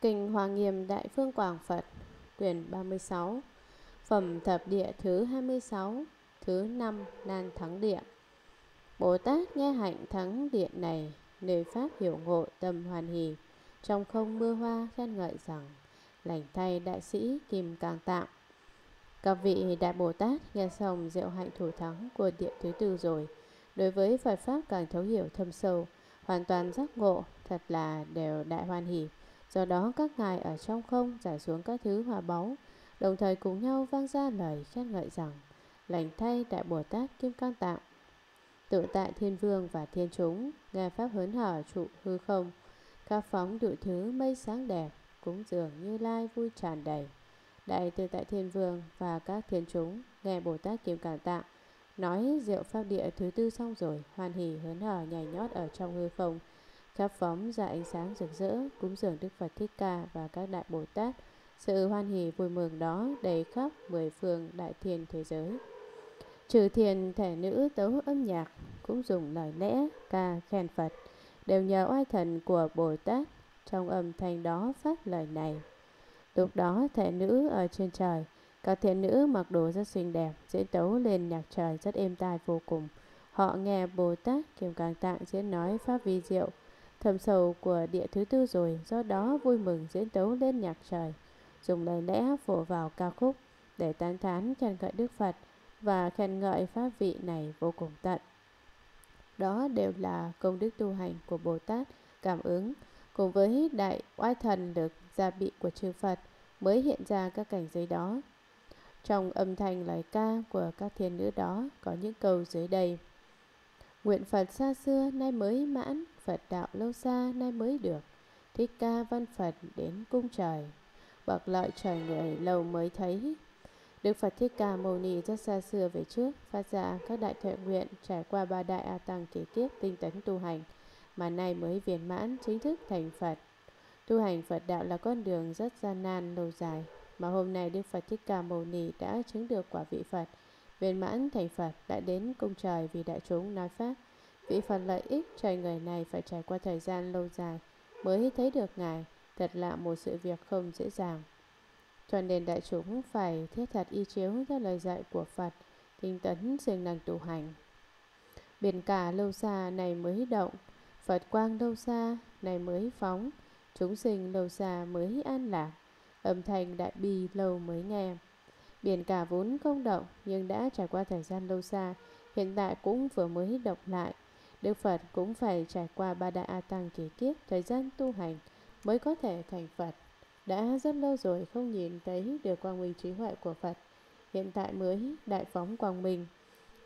Kinh Hoa Nghiêm Đại Phương Quảng Phật, quyển 36, phẩm thập địa thứ 26, thứ 5 nan thắng địa. Bồ Tát nghe hạnh thắng địa này, nơi pháp hiểu ngộ tâm hoàn hỷ, trong không mưa hoa khen ngợi rằng: lành thay đại sĩ Kim Cang Tạng. Các vị đại Bồ Tát nghe xong diệu hạnh thủ thắng của địa thứ tư rồi, đối với Phật pháp càng thấu hiểu thâm sâu, hoàn toàn giác ngộ, thật là đều đại hoan hỷ. Do đó các ngài ở trong không giải xuống các thứ hoa báu, đồng thời cùng nhau vang ra lời khen ngợi rằng: lành thay đại Bồ Tát Kim Cang Tạng. Tự tại thiên vương và thiên chúng nghe pháp hớn hở trụ hư không, các phóng đủ thứ mây sáng đẹp, cúng dường Như Lai vui tràn đầy. Đại tự tại thiên vương và các thiên chúng nghe Bồ Tát Kim Cang Tạng nói diệu pháp địa thứ tư xong rồi, hoan hỉ hớn hở nhảy nhót ở trong hư không, khắp phóng ra ánh sáng rực rỡ, cúng dường Đức Phật Thích Ca và các đại Bồ Tát. Sự hoan hỉ vui mừng đó đầy khắp mười phương đại thiên thế giới. Trừ thiền thể nữ tấu âm nhạc, cũng dùng lời lẽ ca khen Phật, đều nhờ oai thần của Bồ Tát trong âm thanh đó phát lời này. Lúc đó thể nữ ở trên trời, các thiện nữ mặc đồ rất xinh đẹp, diễn tấu lên nhạc trời rất êm tai vô cùng. Họ nghe Bồ Tát Kim Cang Tạng diễn nói pháp vi diệu thâm sâu của địa thứ tư rồi, do đó vui mừng diễn tấu lên nhạc trời, dùng lời lẽ phổ vào ca khúc để tán thán khen ngợi Đức Phật và khen ngợi pháp vị này vô cùng tận. Đó đều là công đức tu hành của Bồ Tát cảm ứng, cùng với đại oai thần được gia bị của chư Phật mới hiện ra các cảnh giới đó. Trong âm thanh lời ca của các thiên nữ đó có những câu dưới đây: nguyện Phật xa xưa nay mới mãn, Phật đạo lâu xa nay mới được, Thích Ca văn Phật đến cung trời, bậc lợi trời người lâu mới thấy. Đức Phật Thích Ca Mâu Ni rất xa xưa về trước phát ra các đại thệ nguyện, trải qua ba đại a tăng kỳ kiếp tinh tấn tu hành, mà nay mới viên mãn chính thức thành Phật. Tu hành Phật đạo là con đường rất gian nan lâu dài, mà hôm nay Đức Phật Thích Ca Mâu Ni đã chứng được quả vị Phật, viên mãn thành Phật, đã đến cung trời vì đại chúng nói pháp. Vị Phật lợi ích trời người này phải trải qua thời gian lâu dài mới thấy được Ngài, thật là một sự việc không dễ dàng. Cho nên đại chúng phải thiết thật y chiếu theo lời dạy của Phật, tinh tấn siêng năng tu hành. Biển cả lâu xa này mới động, Phật quang lâu xa này mới phóng, chúng sinh lâu xa mới an lạc, âm thanh đại bi lâu mới nghe. Biển cả vốn không động nhưng đã trải qua thời gian lâu xa, hiện tại cũng vừa mới động lại. Đức Phật cũng phải trải qua ba đại a tăng kỳ kiếp thời gian tu hành mới có thể thành Phật. Đã rất lâu rồi không nhìn thấy được quang minh trí huệ của Phật, hiện tại mới đại phóng quang minh.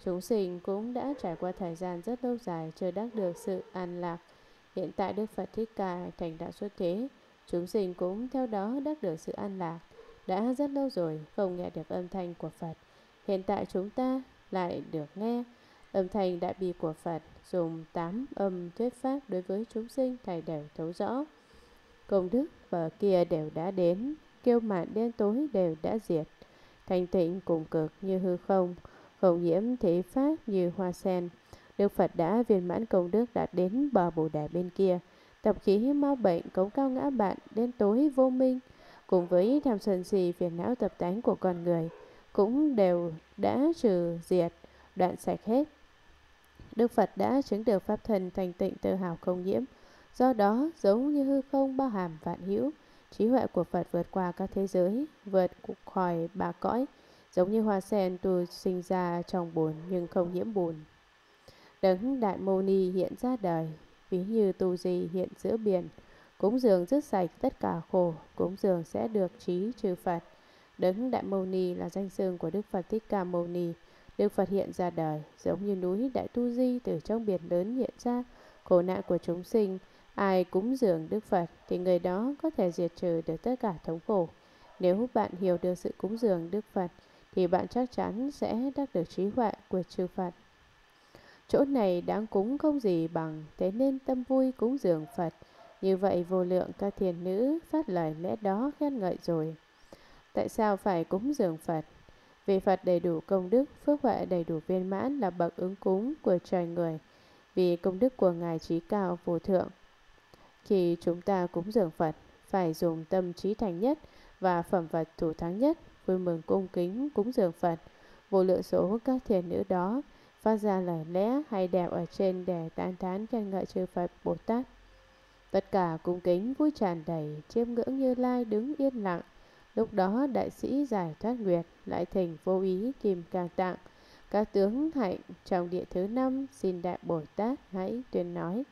Chúng sinh cũng đã trải qua thời gian rất lâu dài chưa đắc được sự an lạc, hiện tại Đức Phật Thích Ca thành đạo xuất thế, chúng sinh cũng theo đó đắc được sự an lạc. Đã rất lâu rồi không nghe được âm thanh của Phật, hiện tại chúng ta lại được nghe âm thanh đại bi của Phật, dùng 8 âm thuyết pháp đối với chúng sinh thầy đều thấu rõ. Công đức và kia đều đã đến, kiêu mạn đen tối đều đã diệt, thanh tịnh cùng cực như hư không, không nhiễm thị pháp như hoa sen. Đức Phật đã viên mãn công đức đạt đến bờ Bồ Đà bên kia, tập khí mau bệnh, cống cao ngã bạn, đen tối vô minh, cùng với tham sân si phiền não tập tán của con người cũng đều đã trừ diệt, đoạn sạch hết. Đức Phật đã chứng được pháp thân thanh tịnh tự hào không nhiễm, do đó giống như hư không bao hàm vạn hữu, trí huệ của Phật vượt qua các thế giới, vượt khỏi ba cõi, giống như hoa sen tu sinh ra trong bùn nhưng không nhiễm bùn. Đấng Đại Mâu Ni hiện ra đời, ví như tu di hiện giữa biển, cúng dường dứt sạch tất cả khổ, cúng dường sẽ được trí trừ Phật. Đấng Đại Mâu Ni là danh xưng của Đức Phật Thích Ca Mâu Ni. Đức Phật hiện ra đời giống như núi Đại Tu Di từ trong biển lớn hiện ra, khổ nạn của chúng sinh. Ai cúng dường Đức Phật thì người đó có thể diệt trừ được tất cả thống khổ. Nếu bạn hiểu được sự cúng dường Đức Phật thì bạn chắc chắn sẽ đắc được trí huệ của chư Phật. Chỗ này đáng cúng không gì bằng, thế nên tâm vui cúng dường Phật. Như vậy vô lượng các thiền nữ phát lời lẽ đó khen ngợi rồi. Tại sao phải cúng dường Phật? Vì Phật đầy đủ công đức, phước huệ đầy đủ viên mãn, là bậc ứng cúng của trời người, vì công đức của Ngài trí cao vô thượng. Khi chúng ta cúng dường Phật, phải dùng tâm trí thành nhất và phẩm vật thủ thắng nhất, vui mừng cung kính cúng dường Phật. Vô lượng số các thiền nữ đó phát ra lời lẽ hay đẹp ở trên để tán thán khen ngợi chư Phật Bồ Tát. Tất cả cung kính vui tràn đầy, chiêm ngưỡng Như Lai đứng yên lặng. Lúc đó đại sĩ Giải Thoát Nguyệt lại thỉnh Vô Ý Kim Cang Tạng, các tướng hạnh trong địa thứ 5 xin Đại Bồ Tát hãy tuyên nói.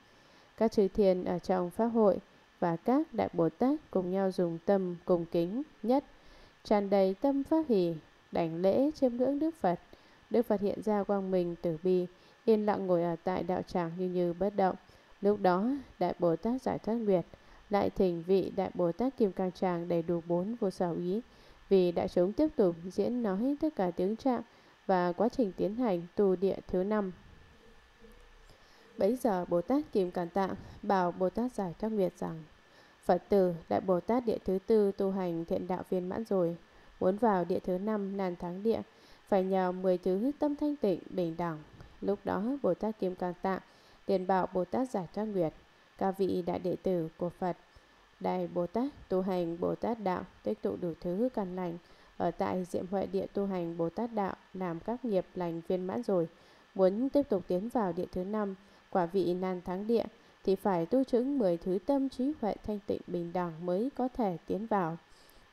Các chư thiền ở trong pháp hội và các Đại Bồ Tát cùng nhau dùng tâm cung kính nhất, tràn đầy tâm pháp hỷ, đảnh lễ chiêm ngưỡng Đức Phật. Đức Phật hiện ra quang minh từ bi, yên lặng ngồi ở tại đạo tràng như bất động. Lúc đó, Đại Bồ Tát Giải Thoát Nguyệt lại thỉnh vị Đại Bồ Tát Kim Cang Tràng đầy đủ 4 vô sở ý. Vì đại chúng tiếp tục diễn nói tất cả tướng trạng và quá trình tiến hành tu địa thứ 5. Bấy giờ Bồ Tát Kim Cang Tạng bảo Bồ Tát Giải Thoát Nguyệt rằng: Phật tử, Đại Bồ Tát địa thứ 4 tu hành thiện đạo viên mãn rồi, muốn vào địa thứ 5 nan thắng địa, phải nhờ 10 thứ tâm thanh tịnh bình đẳng. Lúc đó Bồ Tát Kim Cang Tạng liền bảo Bồ Tát Giải Thoát Nguyệt: Các vị đại đệ tử của Phật Đại Bồ Tát tu hành Bồ Tát đạo, tích tụ đủ thứ căn lành, ở tại Diệm Huệ địa tu hành Bồ Tát đạo, làm các nghiệp lành viên mãn rồi, muốn tiếp tục tiến vào địa thứ 5 quả vị nan thắng địa thì phải tu chứng 10 thứ tâm trí huệ thanh tịnh bình đẳng mới có thể tiến vào.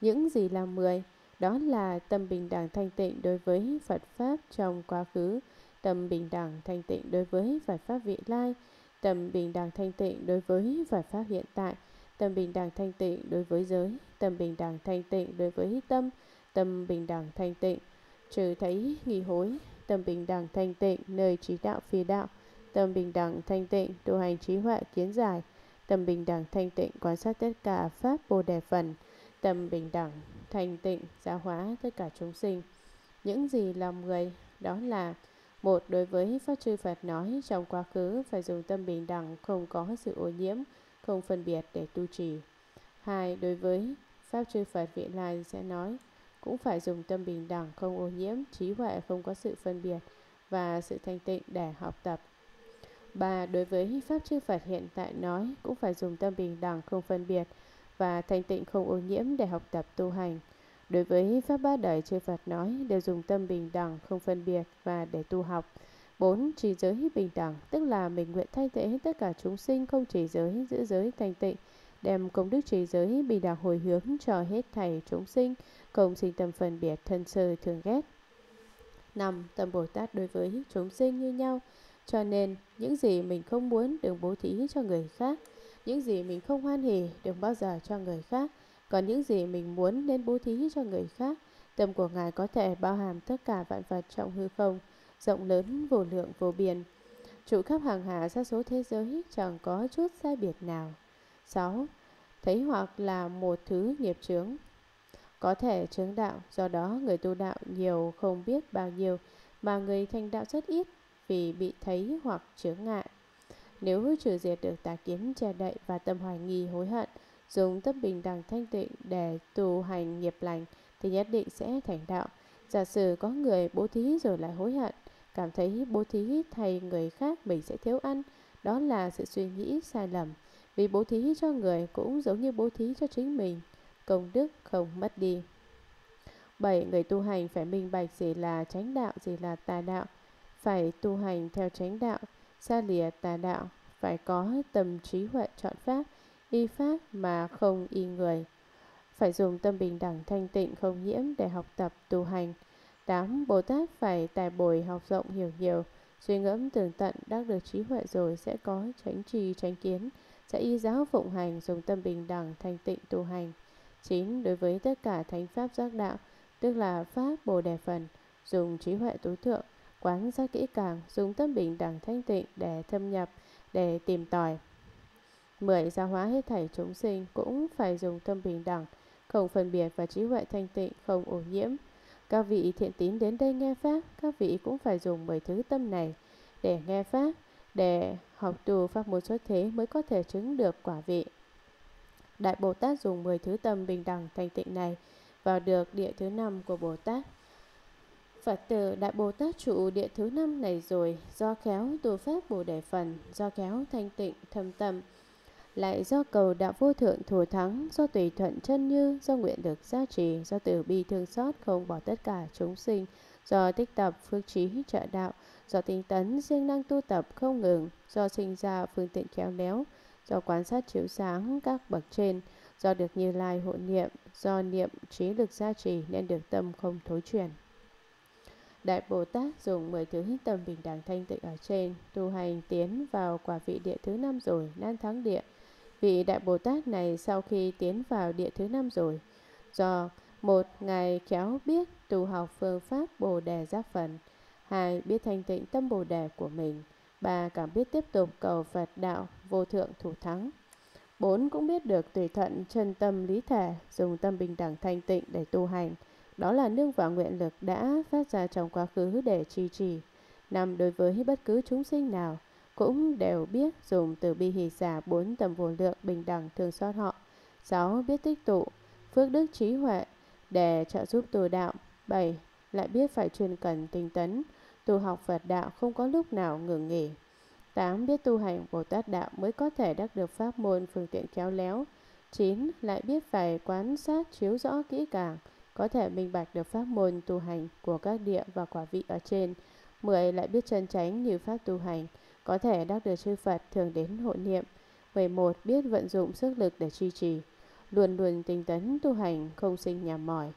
Những gì là 10? Đó là tâm bình đẳng thanh tịnh đối với Phật Pháp trong quá khứ, tâm bình đẳng thanh tịnh đối với Phật Pháp vị lai, tâm bình đẳng thanh tịnh đối với Phật Pháp hiện tại, tâm bình đẳng thanh tịnh đối với giới, tâm bình đẳng thanh tịnh đối với tâm, tâm bình đẳng thanh tịnh trừ thấy nghi hối, tâm bình đẳng thanh tịnh nơi trí đạo phi đạo, tâm bình đẳng thanh tịnh tu hành trí huệ kiến giải, tâm bình đẳng thanh tịnh quan sát tất cả pháp Bồ Đề phần, tâm bình đẳng thanh tịnh giáo hóa tất cả chúng sinh. Những gì là 10? Đó là: 1. Đối với Pháp Chư Phật nói trong quá khứ phải dùng tâm bình đẳng, không có sự ô nhiễm, không phân biệt để tu trì. 2. Đối với Pháp Chư Phật vị lai sẽ nói cũng phải dùng tâm bình đẳng, không ô nhiễm, trí huệ không có sự phân biệt và sự thanh tịnh để học tập. 3. Đối với Pháp Chư Phật hiện tại nói cũng phải dùng tâm bình đẳng, không phân biệt và thanh tịnh không ô nhiễm để học tập tu hành. Đối với Pháp Ba Đời Chư Phật nói đều dùng tâm bình đẳng, không phân biệt và để tu học. 4. Trì giới bình đẳng, tức là mình nguyện thay thế tất cả chúng sinh không trì giới, giữ giới thanh tịnh, đem công đức trì giới bình đẳng hồi hướng cho hết thảy chúng sinh, không sinh tâm phân biệt thân sơ thường ghét. 5. Tâm Bồ Tát đối với chúng sinh như nhau, cho nên những gì mình không muốn đừng bố thí cho người khác, những gì mình không hoan hỉ đừng bao giờ cho người khác, còn những gì mình muốn nên bố thí cho người khác. Tâm của Ngài có thể bao hàm tất cả vạn vật trong hư không, rộng lớn vô lượng vô biên, trụ khắp hàng hà sa số thế giới, chẳng có chút sai biệt nào. 6. Thấy hoặc là một thứ nghiệp chướng có thể chướng đạo, do đó người tu đạo nhiều không biết bao nhiêu, mà người thành đạo rất ít, vì bị thấy hoặc chướng ngại. Nếu trừ diệt được tà kiến che đậy và tâm hoài nghi hối hận, dùng tâm bình đẳng thanh tịnh để tu hành nghiệp lành thì nhất định sẽ thành đạo. Giả sử có người bố thí rồi lại hối hận, cảm thấy bố thí thay người khác mình sẽ thiếu ăn, đó là sự suy nghĩ sai lầm. Vì bố thí cho người cũng giống như bố thí cho chính mình, công đức không mất đi. 7. Người tu hành phải minh bạch gì là chánh đạo, gì là tà đạo, phải tu hành theo chánh đạo, xa lìa tà đạo, phải có tâm trí huệ chọn pháp, y pháp mà không y người, phải dùng tâm bình đẳng thanh tịnh không nhiễm để học tập tu hành. 8. Bồ Tát phải tài bồi học rộng hiểu nhiều, suy ngẫm tường tận, đắc được trí huệ rồi sẽ có chánh trì chánh kiến, sẽ y giáo phụng hành, dùng tâm bình đẳng thanh tịnh tu hành. 9. Đối với tất cả thánh pháp giác đạo, tức là pháp Bồ Đề phần, dùng trí huệ tối thượng quán sát kỹ càng, dùng tâm bình đẳng thanh tịnh để thâm nhập, để tìm tòi. 10. Giáo hóa hết thảy chúng sinh cũng phải dùng tâm bình đẳng, không phân biệt và trí huệ thanh tịnh, không ô nhiễm. Các vị thiện tín đến đây nghe Pháp, các vị cũng phải dùng 10 thứ tâm này để nghe Pháp, để học tu Pháp môn xuất thế mới có thể chứng được quả vị. Đại Bồ Tát dùng 10 thứ tâm bình đẳng thanh tịnh này vào được địa thứ 5 của Bồ Tát. Phật tử, Đại Bồ Tát trụ địa thứ 5 này rồi, do khéo tu Pháp Bồ Đề phần, do khéo thanh tịnh thâm tâm, lại do cầu đạo vô thượng thủ thắng, do tùy thuận chân như, do nguyện lực gia trì, do từ bi thương xót không bỏ tất cả chúng sinh, do tích tập phước trí trợ đạo, do tinh tấn siêng năng tu tập không ngừng, do sinh ra phương tiện khéo léo, do quan sát chiếu sáng các bậc trên, do được Như Lai hộ niệm, do niệm trí lực gia trì nên được tâm không thối chuyển. Đại Bồ Tát dùng 10 thứ tâm bình đẳng thanh tịnh ở trên, tu hành tiến vào quả vị địa thứ 5 rồi, nan thắng địa. Vị Đại Bồ Tát này sau khi tiến vào địa thứ 5 rồi, do một, ngài khéo biết tu học phương pháp Bồ Đề Giác Phần, hai, biết thanh tịnh tâm Bồ Đề của mình, ba, càng biết tiếp tục cầu Phật đạo vô thượng thủ thắng, bốn, cũng biết được tùy thuận chân tâm lý thể, dùng tâm bình đẳng thanh tịnh để tu hành. Đó là nương vào nguyện lực đã phát ra trong quá khứ để trì trì. Năm, đối với bất cứ chúng sinh nào cũng đều biết dùng từ bi hỷ xả bốn tầm vô lượng bình đẳng thương xót họ. Sáu, biết tích tụ phước đức trí huệ để trợ giúp tu đạo. Bảy, lại biết phải chuyên cần tinh tấn tu học Phật đạo không có lúc nào ngừng nghỉ. Tám, biết tu hành Bồ Tát đạo mới có thể đắc được pháp môn phương tiện khéo léo. Chín, lại biết phải quan sát chiếu rõ kỹ càng, có thể minh bạch được pháp môn tu hành của các địa và quả vị ở trên. 10. Lại biết chân chánh như pháp tu hành, có thể đắc được chư Phật thường đến hộ niệm. 11. Biết vận dụng sức lực để duy trì, luôn luôn tinh tấn tu hành, không sinh nhàm mỏi.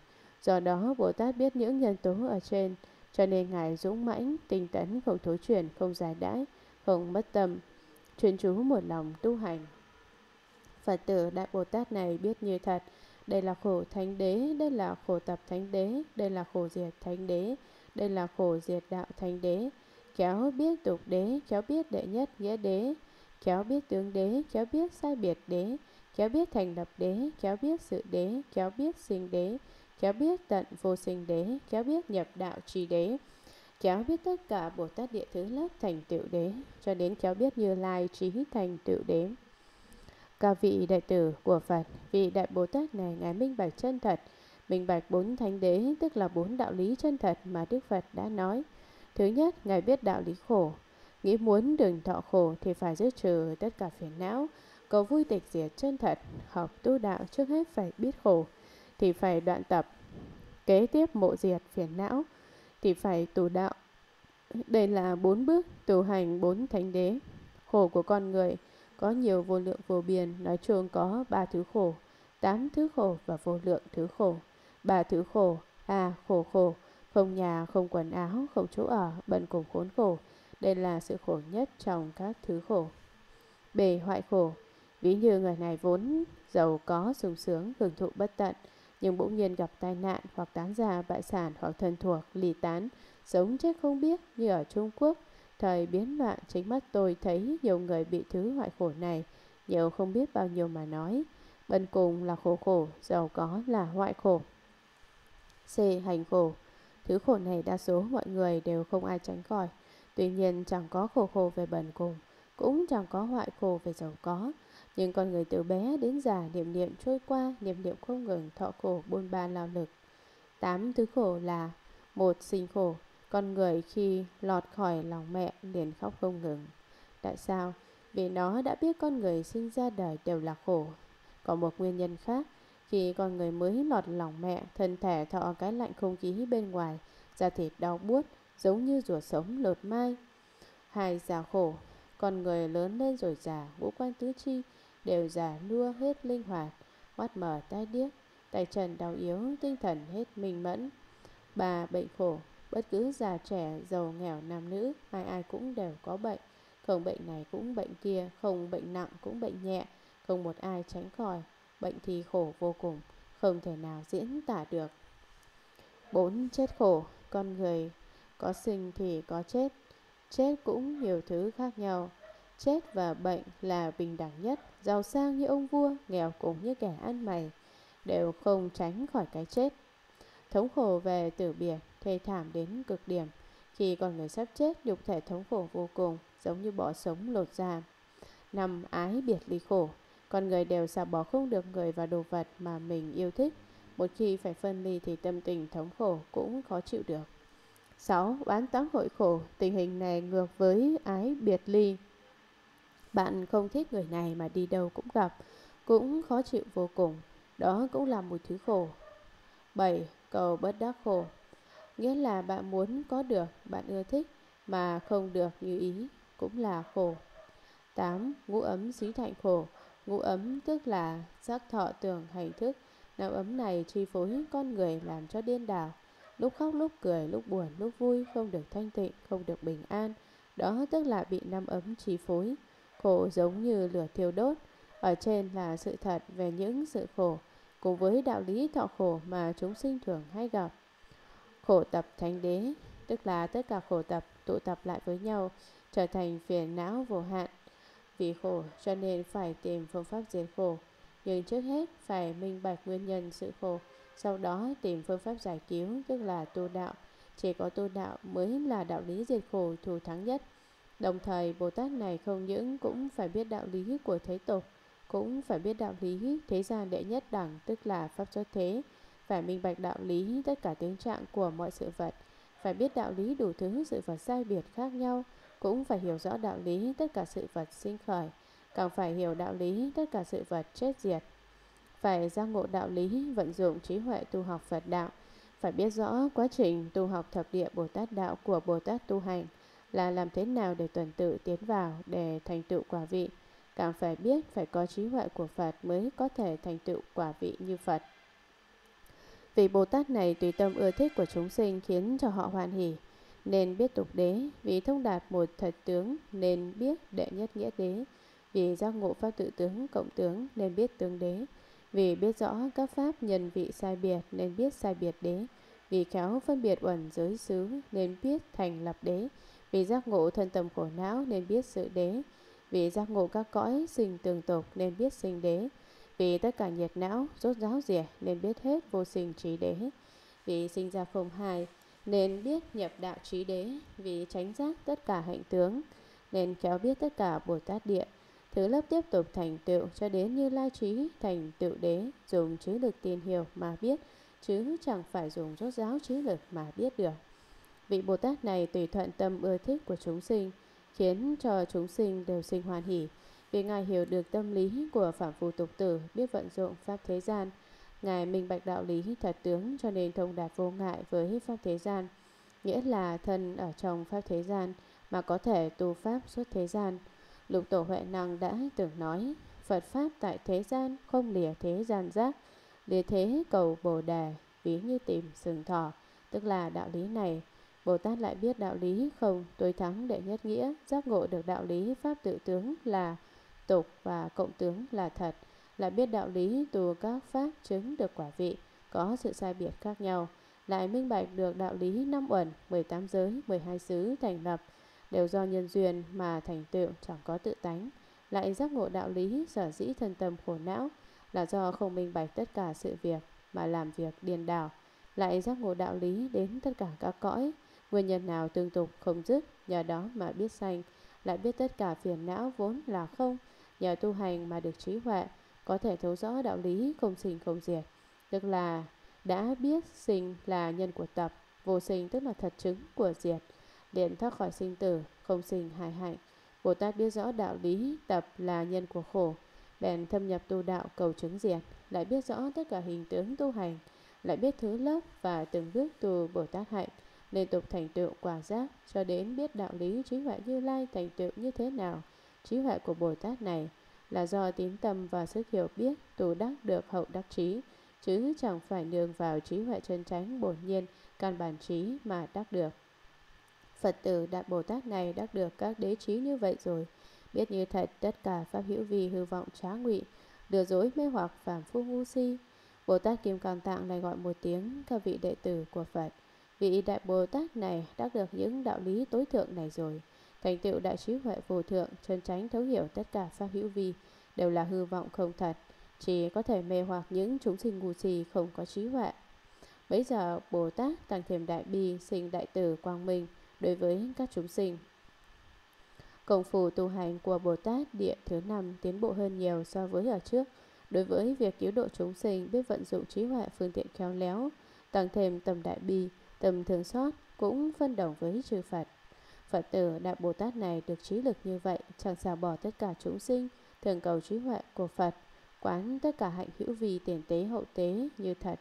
Do đó Bồ Tát biết những nhân tố ở trên, cho nên ngài dũng mãnh, tinh tấn, không thối chuyển, không giải đãi, không mất tâm, chuyên chú một lòng tu hành. Phật tử Đại Bồ Tát này biết như thật. Đây là khổ thánh đế, đây là khổ tập thánh đế, đây là khổ diệt thánh đế, đây là khổ diệt đạo thánh đế. Khéo biết tục đế, khéo biết đệ nhất nghĩa đế, khéo biết tướng đế, khéo biết sai biệt đế, khéo biết thành lập đế, khéo biết sự đế, khéo biết sinh đế, khéo biết tận vô sinh đế, khéo biết nhập đạo trì đế, khéo biết tất cả Bồ Tát địa thứ lớp thành tựu đế, cho đến khéo biết Như Lai trí thành tựu đế. Các vị đệ tử của Phật, vị Đại Bồ Tát này ngài minh bạch chân thật, minh bạch bốn thánh đế, tức là bốn đạo lý chân thật mà Đức Phật đã nói. Thứ nhất, ngài biết đạo lý khổ, nghĩ muốn đừng thọ khổ thì phải dứt trừ tất cả phiền não, cầu vui tịch diệt chân thật. Học tu đạo trước hết phải biết khổ thì phải đoạn tập, kế tiếp mộ diệt phiền não thì phải tu đạo. Đây là bốn bước tu hành bốn thánh đế. Khổ của con người có nhiều vô lượng vô biên, nói chung có 3 thứ khổ, 8 thứ khổ và vô lượng thứ khổ. 3 thứ khổ, khổ khổ, không nhà, không quần áo, không chỗ ở, bần cùng khốn khổ. Đây là sự khổ nhất trong các thứ khổ. B, hoại khổ, ví như người này vốn giàu có, sung sướng, hưởng thụ bất tận, nhưng bỗng nhiên gặp tai nạn hoặc tán gia bại sản hoặc thân thuộc, ly tán, sống chết không biết như ở Trung Quốc. Thời biến loạn, chính mắt tôi thấy nhiều người bị thứ hoại khổ này, nhiều không biết bao nhiêu mà nói. Bần cùng là khổ khổ, giàu có là hoại khổ. C, hành khổ. Thứ khổ này đa số mọi người đều không ai tránh khỏi. Tuy nhiên chẳng có khổ khổ về bần cùng, cũng chẳng có hoại khổ về giàu có. Nhưng con người từ bé đến già niệm niệm trôi qua, niệm niệm không ngừng thọ khổ buôn ba lao lực. 8 thứ khổ là: một, sinh khổ. Con người khi lọt khỏi lòng mẹ liền khóc không ngừng. Tại sao? Vì nó đã biết con người sinh ra đời đều là khổ. Có một nguyên nhân khác, khi con người mới lọt lòng mẹ, thân thể thọ cái lạnh không khí bên ngoài, da thịt đau buốt, giống như ruột sống lột mai. 2, già khổ. Con người lớn lên rồi già, ngũ quan tứ chi đều già nua hết linh hoạt, mắt mở tai điếc, tay chân đau yếu, tinh thần hết minh mẫn. 3, bệnh khổ. Bất cứ già trẻ, giàu nghèo, nam nữ, ai ai cũng đều có bệnh. Không bệnh này cũng bệnh kia, không bệnh nặng cũng bệnh nhẹ, không một ai tránh khỏi. Bệnh thì khổ vô cùng, không thể nào diễn tả được. 4, chết khổ. Con người có sinh thì có chết, chết cũng nhiều thứ khác nhau. Chết và bệnh là bình đẳng nhất, giàu sang như ông vua, nghèo cũng như kẻ ăn mày, đều không tránh khỏi cái chết. Thống khổ về tử biệt thê thảm đến cực điểm. Khi con người sắp chết, nhục thể thống khổ vô cùng, giống như bỏ sống lột da. 5, ái biệt ly khổ. Con người đều xa bỏ không được người và đồ vật mà mình yêu thích. Một khi phải phân ly thì tâm tình thống khổ cũng khó chịu được. 6, oán táng hội khổ. Tình hình này ngược với ái biệt ly. Bạn không thích người này mà đi đâu cũng gặp, cũng khó chịu vô cùng. Đó cũng là một thứ khổ. 7. Cầu bất đắc khổ. Nghĩa là bạn muốn có được, bạn ưa thích mà không được như ý, cũng là khổ. 8. Ngũ ấm xí thạnh khổ. Ngũ ấm tức là sắc thọ tưởng hành thức. Năm ấm này chi phối con người làm cho điên đảo. Lúc khóc, lúc cười, lúc buồn, lúc vui, không được thanh tịnh, không được bình an. Đó tức là bị năm ấm chi phối. Khổ giống như lửa thiêu đốt. Ở trên là sự thật về những sự khổ, cùng với đạo lý thọ khổ mà chúng sinh thường hay gặp. Khổ tập thánh đế, tức là tất cả khổ tập tụ tập lại với nhau, trở thành phiền não vô hạn. Vì khổ cho nên phải tìm phương pháp diệt khổ. Nhưng trước hết phải minh bạch nguyên nhân sự khổ, sau đó tìm phương pháp giải cứu, tức là tu đạo. Chỉ có tu đạo mới là đạo lý diệt khổ thù thắng nhất. Đồng thời Bồ Tát này không những cũng phải biết đạo lý của thế tục, cũng phải biết đạo lý thế gian đệ nhất đẳng, tức là pháp xuất thế. Phải minh bạch đạo lý tất cả tướng trạng của mọi sự vật. Phải biết đạo lý đủ thứ sự vật sai biệt khác nhau. Cũng phải hiểu rõ đạo lý tất cả sự vật sinh khởi. Càng phải hiểu đạo lý tất cả sự vật chết diệt. Phải giác ngộ đạo lý, vận dụng trí huệ tu học Phật đạo. Phải biết rõ quá trình tu học thập địa Bồ Tát đạo của Bồ Tát tu hành là làm thế nào để tuần tự tiến vào để thành tựu quả vị. Càng phải biết phải có trí huệ của Phật mới có thể thành tựu quả vị như Phật. Vì Bồ Tát này tùy tâm ưa thích của chúng sinh khiến cho họ hoan hỉ, nên biết tục đế. Vì thông đạt một thật tướng nên biết đệ nhất nghĩa đế. Vì giác ngộ pháp tự tướng cộng tướng nên biết tướng đế. Vì biết rõ các pháp nhân vị sai biệt nên biết sai biệt đế. Vì khéo phân biệt uẩn giới xứ nên biết thành lập đế. Vì giác ngộ thân tâm khổ não nên biết sự đế. Vì giác ngộ các cõi sinh tương tục nên biết sinh đế. Vì tất cả nhiệt não rốt ráo rỉa nên biết hết vô sinh trí đế. Vì sinh ra không hai nên biết nhập đạo trí đế. Vì tránh giác tất cả hạnh tướng nên khéo biết tất cả Bồ Tát địa. Thứ lớp tiếp tục thành tựu cho đến Như Lai trí thành tựu đế. Dùng trí lực tin hiểu mà biết, chứ chẳng phải dùng rốt ráo trí lực mà biết được. Vị Bồ Tát này tùy thuận tâm ưa thích của chúng sinh, khiến cho chúng sinh đều sinh hoan hỉ. Vì Ngài hiểu được tâm lý của phạm phu tục tử, biết vận dụng pháp thế gian. Ngài minh bạch đạo lý thật tướng cho nên thông đạt vô ngại với pháp thế gian. Nghĩa là thân ở trong pháp thế gian mà có thể tu pháp xuất thế gian. Lục Tổ Huệ Năng đã từng nói, Phật Pháp tại thế gian không lìa thế gian giác, lìa thế cầu Bồ Đề, ví như tìm sừng thỏ, tức là đạo lý này. Bồ Tát lại biết đạo lý không tối thắng đệ nhất nghĩa, giác ngộ được đạo lý pháp tự tướng là tục và cộng tướng là thật, lại biết đạo lý tu các pháp chứng được quả vị, có sự sai biệt khác nhau, lại minh bạch được đạo lý 5 uẩn, 18 giới, 12 xứ thành lập, đều do nhân duyên mà thành tựu chẳng có tự tánh, lại giác ngộ đạo lý sở dĩ thân tâm khổ não là do không minh bạch tất cả sự việc mà làm việc điên đảo, lại giác ngộ đạo lý đến tất cả các cõi, nguyên nhân nào tương tục không dứt, nhờ đó mà biết sanh, lại biết tất cả phiền não vốn là không, nhờ tu hành mà được trí huệ, có thể thấu rõ đạo lý không sinh không diệt, tức là đã biết sinh là nhân của tập, vô sinh tức là thật chứng của diệt, điện thoát khỏi sinh tử, không sinh hai hạnh. Bồ Tát biết rõ đạo lý tập là nhân của khổ, bèn thâm nhập tu đạo cầu chứng diệt, lại biết rõ tất cả hình tướng tu hành, lại biết thứ lớp và từng bước tu Bồ Tát hạnh, liên tục thành tựu quả giác cho đến biết đạo lý trí huệ Như Lai thành tựu như thế nào. Trí huệ của Bồ Tát này là do tín tâm và sức hiểu biết tu đắc được hậu đắc trí, chứ chẳng phải nương vào trí huệ chân chánh bổn nhiên căn bản trí mà đắc được. Phật tử Đại Bồ Tát này đắc được các đế trí như vậy rồi, biết như thật tất cả pháp hữu vi hư vọng trá ngụy, lừa dối mê hoặc phàm phu ngu si. Bồ Tát Kim Cang Tạng này gọi một tiếng các vị đệ tử của Phật. Vị Đại Bồ Tát này đắc được những đạo lý tối thượng này rồi, thành tựu đại trí huệ vô thượng, chân chánh thấu hiểu tất cả pháp hữu vi đều là hư vọng không thật, chỉ có thể mê hoặc những chúng sinh ngu si không có trí huệ. Bấy giờ Bồ Tát tăng thêm đại bi, sinh đại từ quang minh đối với các chúng sinh. Công phu tu hành của Bồ Tát địa thứ 5 tiến bộ hơn nhiều so với ở trước. Đối với việc cứu độ chúng sinh, biết vận dụng trí huệ phương tiện khéo léo, tăng thêm tâm đại bi, tâm thương xót, cũng phân đồng với chư Phật. Phật tử Đại Bồ Tát này được trí lực như vậy, chẳng xả bỏ tất cả chúng sinh, thường cầu trí huệ của Phật, quán tất cả hạnh hữu vi tiền tế hậu tế như thật,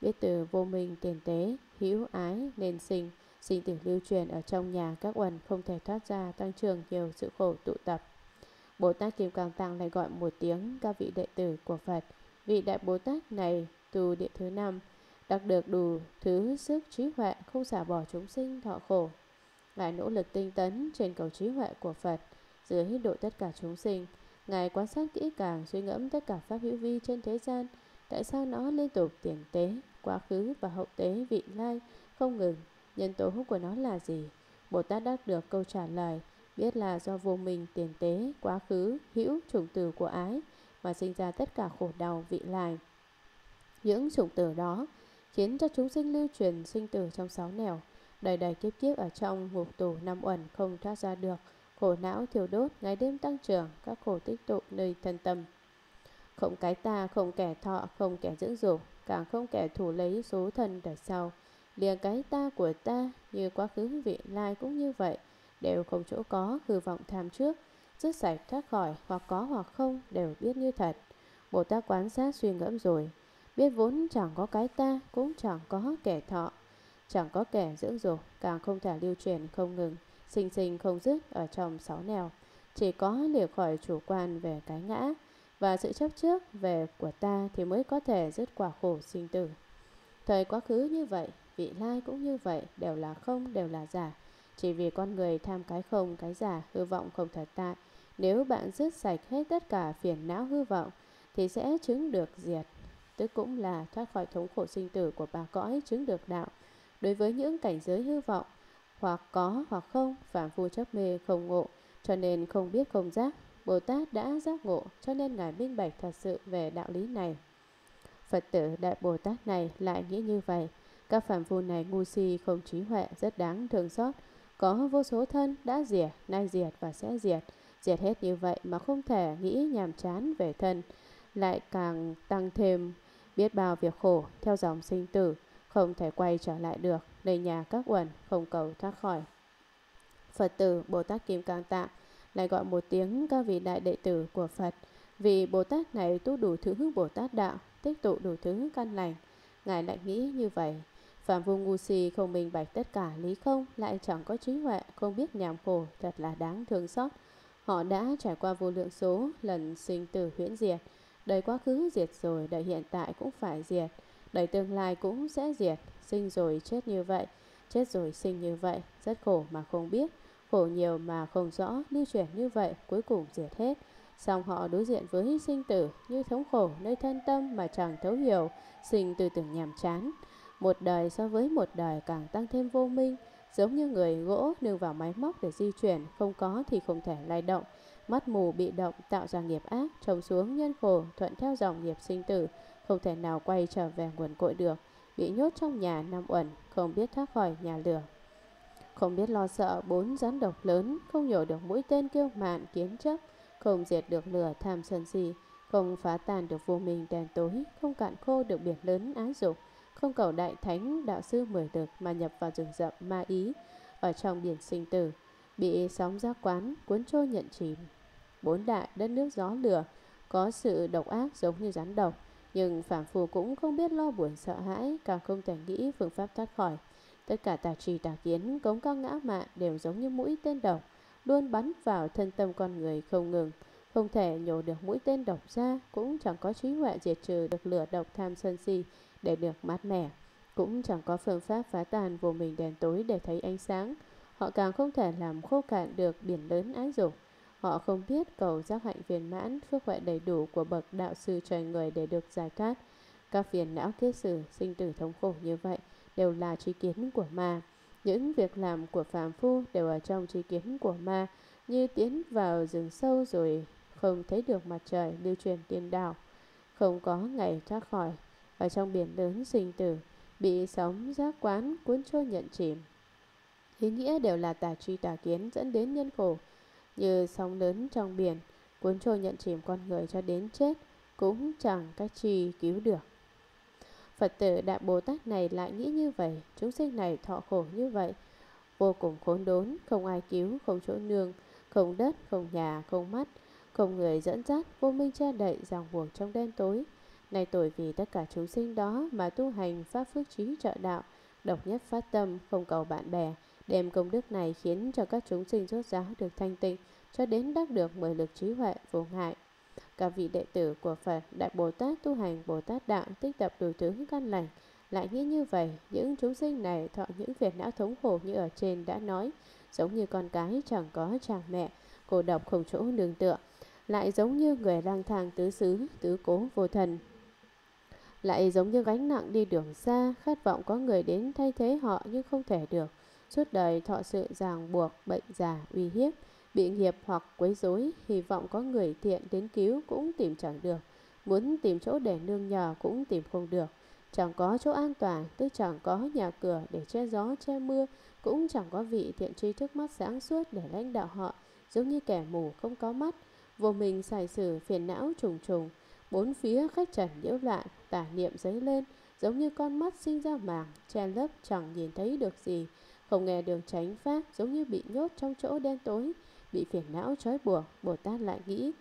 biết từ vô minh tiền tế, hữu ái nên sinh, sinh tử lưu truyền ở trong nhà các uẩn không thể thoát ra, tăng trưởng nhiều sự khổ tụ tập. Bồ Tát Kim Cang Tăng lại gọi một tiếng các vị đệ tử của Phật. Vị Đại Bồ Tát này tu địa thứ 5, đạt được đủ thứ sức trí huệ, không xả bỏ chúng sinh thọ khổ. Ngài nỗ lực tinh tấn trên cầu trí huệ của Phật, dưới độ tất cả chúng sinh. Ngài quan sát kỹ càng, suy ngẫm tất cả pháp hữu vi trên thế gian, tại sao nó liên tục tiền tế, quá khứ và hậu tế vị lai không ngừng, nhân tố của nó là gì? Bồ Tát đắc được câu trả lời, biết là do vô minh tiền tế, quá khứ, hữu chủng tử của ái mà sinh ra tất cả khổ đau vị lai. Những chủng tử đó khiến cho chúng sinh lưu truyền sinh tử trong 6 nẻo, đời đời kiếp kiếp ở trong ngục tù 5 uẩn không thoát ra được, khổ não thiêu đốt, ngày đêm tăng trưởng, các khổ tích tụ nơi thân tâm. Không cái ta, không kẻ thọ, không kẻ dưỡng dục, càng không kẻ thủ lấy số thân đời sau. Liền cái ta của ta như quá khứ vị lai cũng như vậy, đều không chỗ có, hư vọng tham trước, dứt sạch thoát khỏi, hoặc có hoặc không, đều biết như thật. Bồ Tát quan sát suy ngẫm rồi, biết vốn chẳng có cái ta, cũng chẳng có kẻ thọ, chẳng có kẻ dưỡng dục, càng không thể lưu truyền không ngừng, sinh sinh không dứt ở trong 6 nẻo, chỉ có lìa khỏi chủ quan về cái ngã và sự chấp trước về của ta thì mới có thể dứt quả khổ sinh tử. Thời quá khứ như vậy, vị lai cũng như vậy, đều là không, đều là giả. Chỉ vì con người tham cái không, cái giả, hư vọng không thật tại, nếu bạn dứt sạch hết tất cả phiền não hư vọng thì sẽ chứng được diệt, tức cũng là thoát khỏi thống khổ sinh tử của ba cõi, chứng được đạo. Đối với những cảnh giới hư vọng, hoặc có hoặc không, phàm phu chấp mê không ngộ, cho nên không biết không giác. Bồ Tát đã giác ngộ, cho nên Ngài minh bạch thật sự về đạo lý này. Phật tử Đại Bồ Tát này lại nghĩ như vậy, các phàm phu này ngu si không trí huệ, rất đáng thương xót, có vô số thân đã diệt, nay diệt và sẽ diệt, diệt hết như vậy mà không thể nghĩ nhàm chán về thân, lại càng tăng thêm biết bao việc khổ theo dòng sinh tử, không thể quay trở lại được, nơi nhà các uẩn không cầu thoát khỏi. Phật tử Bồ Tát Kim Cang Tạng lại gọi một tiếng các vị đại đệ tử của Phật. Vì Bồ Tát này tu đủ thứ Bồ Tát đạo, tích tụ đủ thứ căn lành. Ngài lại nghĩ như vậy, phàm phu ngu si không minh bạch tất cả lý không, lại chẳng có trí huệ, không biết nhàm khổ, thật là đáng thương xót. Họ đã trải qua vô lượng số lần sinh tử huyễn diệt, đời quá khứ diệt rồi, đời hiện tại cũng phải diệt, đời tương lai cũng sẽ diệt, sinh rồi chết như vậy, chết rồi sinh như vậy, rất khổ mà không biết, khổ nhiều mà không rõ, lưu chuyển như vậy, cuối cùng diệt hết. Xong họ đối diện với sinh tử như thống khổ nơi thân tâm mà chẳng thấu hiểu, sinh từ tưởng nhàm chán. Một đời so với một đời càng tăng thêm vô minh, giống như người gỗ nương vào máy móc để di chuyển, không có thì không thể lay động, mắt mù bị động tạo ra nghiệp ác, trồng xuống nhân khổ thuận theo dòng nghiệp sinh tử, không thể nào quay trở về nguồn cội được, bị nhốt trong nhà 5 uẩn, không biết thoát khỏi nhà lửa. Không biết lo sợ 4 rắn độc lớn, không nhổ được mũi tên kiêu mạn kiến chấp, không diệt được lửa tham sân si, không phá tàn được vô minh đen tối, không cạn khô được biển lớn ái dục, không cầu đại thánh đạo sư mười lực mà nhập vào rừng rậm ma ý, ở trong biển sinh tử, bị sóng giác quán cuốn trôi nhận chìm. 4 đại đất nước gió lửa có sự độc ác giống như rắn độc, nhưng phàm phu cũng không biết lo buồn sợ hãi, càng không thể nghĩ phương pháp thoát khỏi. Tất cả tà trì tà kiến, cống các ngã mạn đều giống như mũi tên độc, luôn bắn vào thân tâm con người không ngừng, không thể nhổ được mũi tên độc ra, cũng chẳng có trí huệ diệt trừ được lửa độc tham sân si để được mát mẻ, cũng chẳng có phương pháp phá tàn vô minh đèn tối để thấy ánh sáng. Họ càng không thể làm khô cạn được biển lớn ái dục. Họ không biết cầu giác hạnh viên mãn, phước huệ đầy đủ của bậc đạo sư trời người để được giải thoát. Các phiền não kiết sử, sinh tử thống khổ như vậy đều là tri kiến của ma. Những việc làm của phàm phu đều ở trong tri kiến của ma, như tiến vào rừng sâu rồi không thấy được mặt trời lưu truyền tiên đạo, không có ngày thoát khỏi, ở trong biển lớn sinh tử, bị sóng giác quán cuốn trôi nhận chìm. Ý nghĩa đều là tà tri tà kiến dẫn đến nhân khổ, như sóng lớn trong biển cuốn trôi nhận chìm con người cho đến chết, cũng chẳng cách chi cứu được. Phật tử Đại Bồ Tát này lại nghĩ như vậy, chúng sinh này thọ khổ như vậy, vô cùng khốn đốn, không ai cứu, không chỗ nương, không đất, không nhà, không mắt, không người dẫn dắt, vô minh che đậy, ràng buộc trong đen tối. Nay tội vì tất cả chúng sinh đó mà tu hành pháp phước trí trợ đạo, độc nhất phát tâm, không cầu bạn bè, đem công đức này khiến cho các chúng sinh rốt ráo được thanh tịnh, cho đến đắc được 10 lực trí huệ vô ngại. Các vị đệ tử của Phật, Đại Bồ Tát tu hành Bồ Tát đạo, tích tập đủ thứ căn lành. Lại nghĩ như vậy, những chúng sinh này thọ những phiền não thống khổ như ở trên đã nói, giống như con cái chẳng có cha mẹ, cô độc không chỗ nương tựa, lại giống như người lang thang tứ xứ, tứ cố vô thần, lại giống như gánh nặng đi đường xa, khát vọng có người đến thay thế họ nhưng không thể được. Suốt đời thọ sự ràng buộc, bệnh già, uy hiếp, bị nghiệp hoặc quấy rối, hy vọng có người thiện đến cứu cũng tìm chẳng được, muốn tìm chỗ để nương nhờ cũng tìm không được, chẳng có chỗ an toàn, tức chẳng có nhà cửa để che gió, che mưa, cũng chẳng có vị thiện tri trước mắt sáng suốt để lãnh đạo họ, giống như kẻ mù không có mắt, vô minh xài xử phiền não trùng trùng, bốn phía khách trần nhiễu loạn, tà niệm dấy lên, giống như con mắt sinh ra màng, che lấp chẳng nhìn thấy được gì, không nghe đường tránh pháp, giống như bị nhốt trong chỗ đen tối, bị phiền não trói buộc. Bồ Tát lại nghĩ,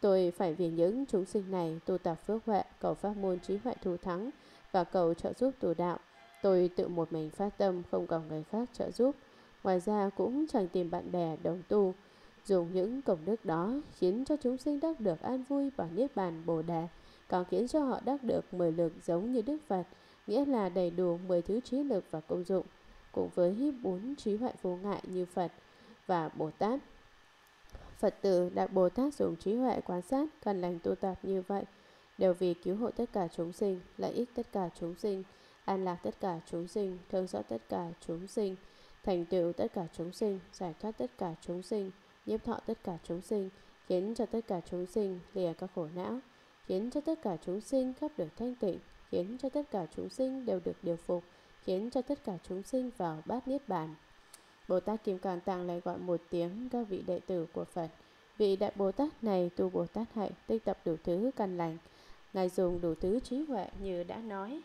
tôi phải vì những chúng sinh này tu tập phước huệ, cầu pháp môn trí huệ thù thắng và cầu trợ giúp tu đạo. Tôi tự một mình phát tâm, không cầu người khác trợ giúp, ngoài ra cũng chẳng tìm bạn bè đồng tu. Dùng những công đức đó khiến cho chúng sinh đắc được an vui và niết bàn Bồ Đề, còn khiến cho họ đắc được 10 lực giống như Đức Phật, nghĩa là đầy đủ 10 thứ trí lực và công dụng, cùng với 4 trí huệ vô ngại như Phật và Bồ Tát. Phật tử Đại Bồ Tát dùng trí huệ quan sát căn lành tu tập như vậy, đều vì cứu hộ tất cả chúng sinh, lợi ích tất cả chúng sinh, an lạc tất cả chúng sinh, thương xót tất cả chúng sinh, thành tựu tất cả chúng sinh, giải thoát tất cả chúng sinh, nhiếp thọ tất cả chúng sinh, khiến cho tất cả chúng sinh lìa các khổ não, khiến cho tất cả chúng sinh khắp được thanh tịnh, khiến cho tất cả chúng sinh đều được điều phục, khiến cho tất cả chúng sinh vào bát niết bàn. Bồ Tát Kim Cang Tạng lại gọi một tiếng các vị đệ tử của Phật. Vị Đại Bồ Tát này tu Bồ Tát hạnh, tích tập đủ thứ căn lành, Ngài dùng đủ thứ trí huệ như đã nói.